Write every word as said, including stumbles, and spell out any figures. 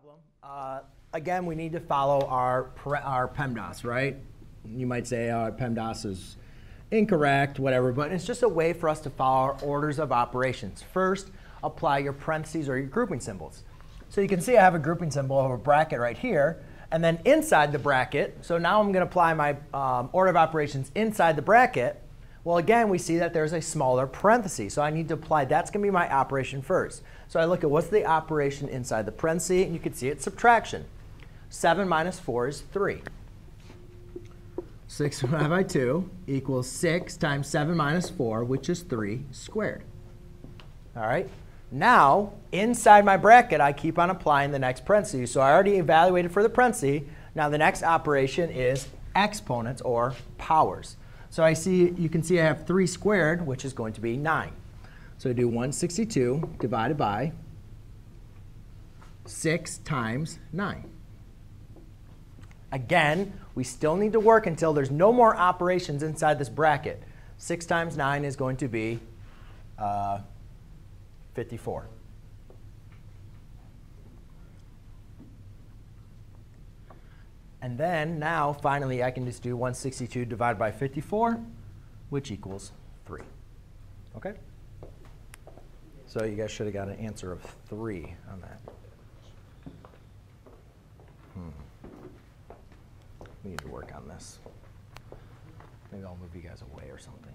problem. Uh, again, we need to follow our, our PEMDAS, right? You might say uh, PEMDAS is incorrect, whatever, but it's just a way for us to follow our orders of operations. First, apply your parentheses or your grouping symbols. So you can see I have a grouping symbol of a bracket right here. And then inside the bracket, so now I'm going to apply my um, order of operations inside the bracket. Well, again, we see that there's a smaller parenthesis. So I need to apply, that's going to be my operation first. So I look at what's the operation inside the parenthesis, and you can see it's subtraction. seven minus four is three. six divided by two equals six times seven minus four, which is three squared. All right? Now, inside my bracket, I keep on applying the next parenthesis. So I already evaluated for the parenthesis. Now the next operation is exponents or powers. So I see, you can see I have three squared, which is going to be nine. So I do one hundred sixty-two divided by six times nine. Again, we still need to work until there's no more operations inside this bracket. six times nine is going to be uh, fifty-four. And then now, finally, I can just do one hundred sixty-two divided by fifty-four, which equals three. OK? So you guys should have got an answer of three on that. Hmm. We need to work on this. Maybe I'll move you guys away or something.